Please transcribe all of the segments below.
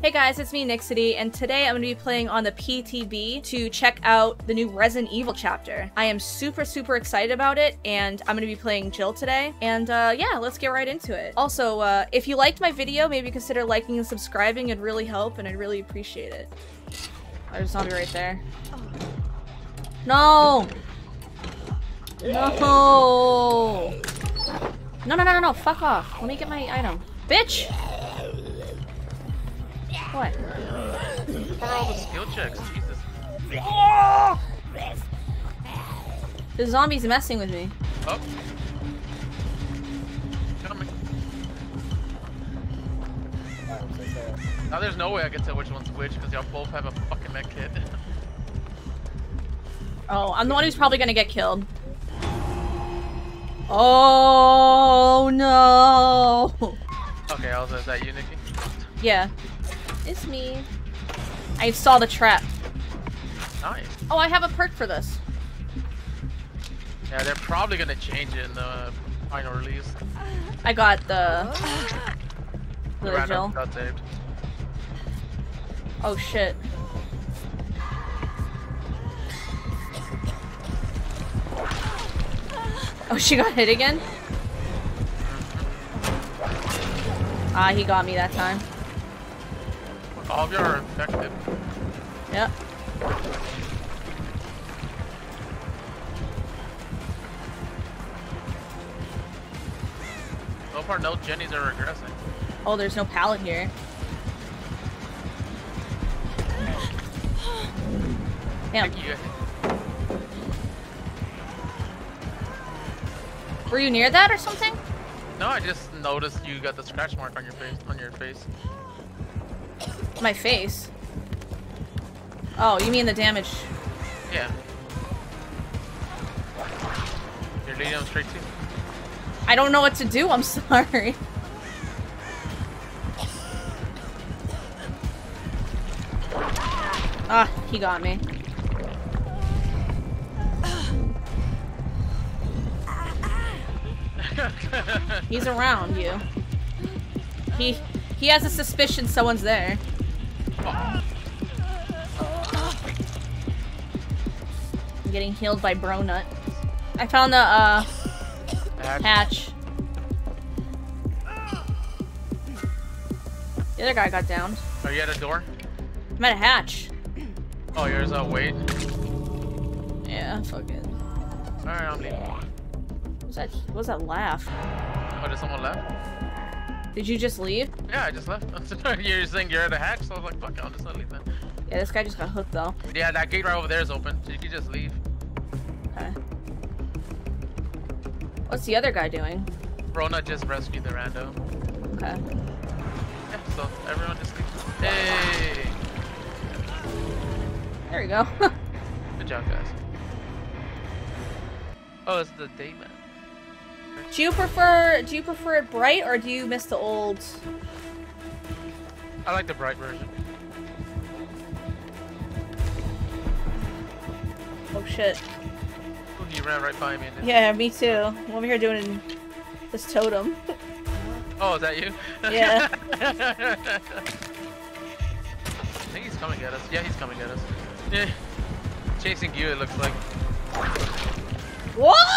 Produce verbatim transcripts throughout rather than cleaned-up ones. Hey guys, it's me, Nyxxity, and today I'm going to be playing on the P T B to check out the new Resident Evil chapter. I am super, super excited about it, and I'm going to be playing Jill today. And uh, yeah, let's get right into it. Also, uh, if you liked my video, maybe consider liking and subscribing. It'd really help, and I'd really appreciate it. There's a zombie right there. No! No! No, no, no, no, no, fuck off. Let me get my item. Bitch! What? For all the skill checks, Jesus. Oh! The zombie's messing with me. Oh. Now there's no way I can tell which one's which because y'all both have a fucking med kit. Oh, I'm the one who's probably gonna get killed. Oh no! Okay, also, is that you, Nikki? Yeah. It's me. I saw the trap. Nice. Oh, I have a perk for this. Yeah, they're probably gonna change it in the final release. I got the... Little Jill. Got saved. Oh shit. Oh, she got hit again? Ah, he got me that time. All of you are infected. Yep. So far, no Jennies are regressing. Oh, there's no pallet here. Damn. You. Were you near that or something? No, I just noticed you got the scratch mark on your face. On your face. My face? Oh, you mean the damage? Yeah. You're leading them straight to you. I don't know what to do, I'm sorry. Ah, he got me. He's around you. He he has a suspicion someone's there. I'm getting healed by Bro-Nut. I found the, uh, hatch. The other guy got downed. Are you at a door? I'm at a hatch. Oh, yours out, wait. Yeah, fuck it. Alright, I'm leaving. What was that, what was that laugh? Oh, did someone laugh? Did you just leave? Yeah, I just left. You're saying you're at a hatch, so I was like, fuck it, I'll just leave then. Yeah, this guy just got hooked though. Yeah, that gate right over there is open, so you can just leave. Okay. What's the other guy doing? Rona just rescued the rando. Okay. Yeah, so everyone just leaves. Hey! There we go. Good job, guys. Oh, it's the day map. Do you prefer do you prefer it bright or do you miss the old? I like the bright version. Oh shit. Ooh, you ran right by me. Yeah, me too. I'm over here doing this totem. Oh, is that you? Yeah. I think he's coming at us. Yeah, he's coming at us. Yeah. Chasing you, it looks like. Whoa!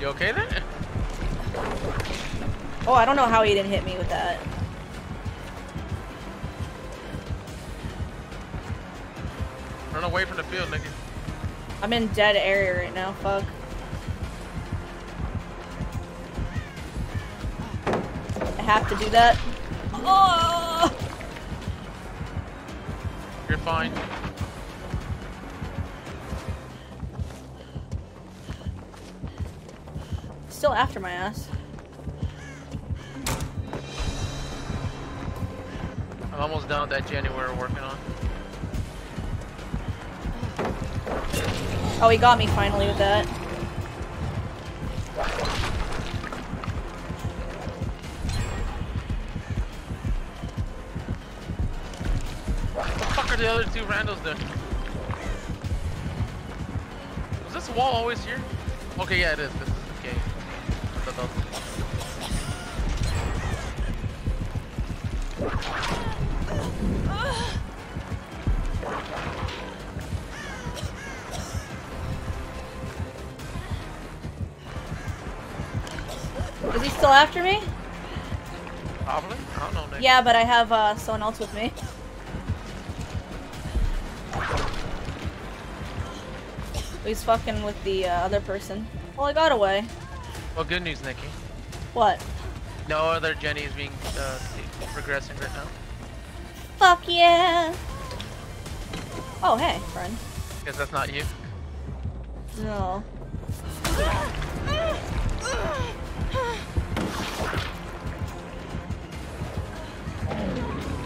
You okay then? Oh, I don't know how he didn't hit me with that. Run away from the field, nigga. I'm in dead area right now, fuck. I have to do that. Oh! You're fine. Still after my ass. I'm almost done with that Jenny we were working on. Oh, he got me finally with that. What the fuck are the other two randos doing? Was this wall always here? Okay, yeah, it is. This is the game. Is he still after me? Probably. I don't know, Nick. Yeah, but I have uh, someone else with me. He's fucking with the uh, other person. Well, I got away. Well, good news, Nikki. What? No other Jenny is being uh, progressing right now. Fuck yeah! Oh, hey, friend. Because that's not you. No.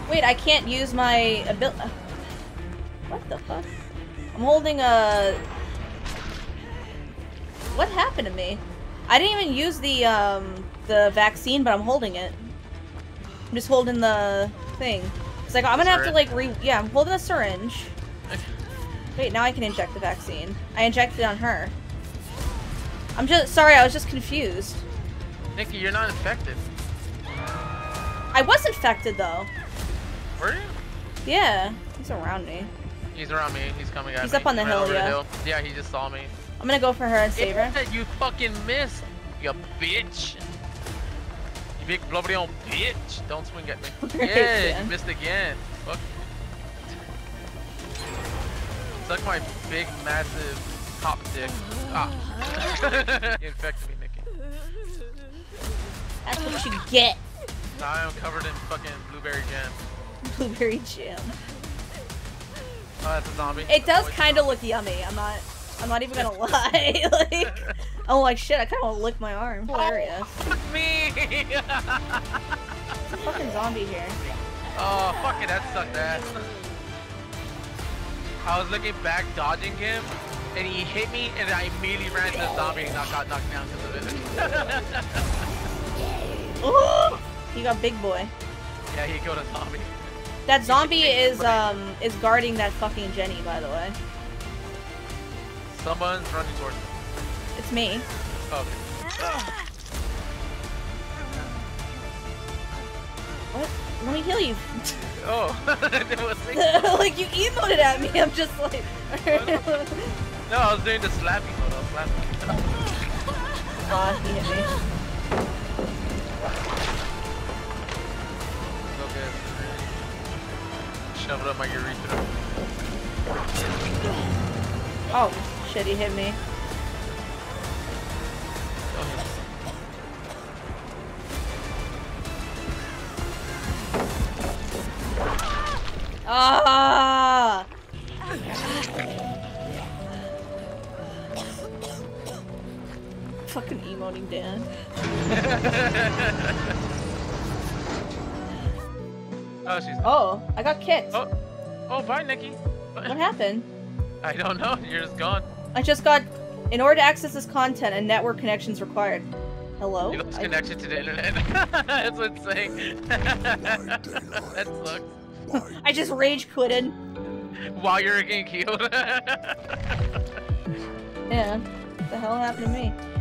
Wait, I can't use my ability. What the fuck? I'm holding a. What happened to me? I didn't even use the um the vaccine, but I'm holding it. I'm just holding the thing. It's like I'm gonna syringe. have to like re. Yeah, I'm holding a syringe. Wait, now I can inject the vaccine. I injected it on her. I'm just sorry. I was just confused. Nikki, you're not infected. I was infected though. Were you? Yeah, he's around me. He's around me. He's coming at me. He's up on the hill, yeah. hill. Yeah, he just saw me. I'm gonna go for her and save her. That you fucking missed, you bitch. You big bloody old bitch. Don't swing at me. Right, yeah, man. You missed again. Fuck. Suck my big, massive top dick. Ah. You infected me, Nikki. That's what you get. Now I am covered in fucking blueberry jam. Blueberry jam. Oh, that's a zombie. It does kind of look yummy. I'm not. I'm not even gonna lie. Like, oh, like shit. I kind of want to lick my arm. Hilarious. Oh, fuck me. It's a fucking zombie here. Oh, fuck it. That sucked ass. I was looking back, dodging him, and he hit me, and I immediately ran to the zombie and I got knocked down because of it. He got big boy. Yeah, he killed a zombie. That zombie is um is guarding that fucking Jenny, by the way. Someone's running towards me. It's me. Oh, okay. Ah. What? Let me heal you. Oh. Like you emoted at me. I'm just like. No, I was doing the slapping mode. I was slapping. Ah, he hit me. Okay. Shove it up my urethra. Oh, shit, he hit me. Ah! Fucking emoting Dan. Oh, she's not. Oh, I got kicked. Oh, oh bye, Nikki. Bye. What happened? I don't know, you're just gone. I just got... In order to access this content, a network connection's required. Hello? You lost I... connection to the internet. That's what it's saying. That sucks. I just rage quitted. While you're getting killed. Yeah. What the hell happened to me?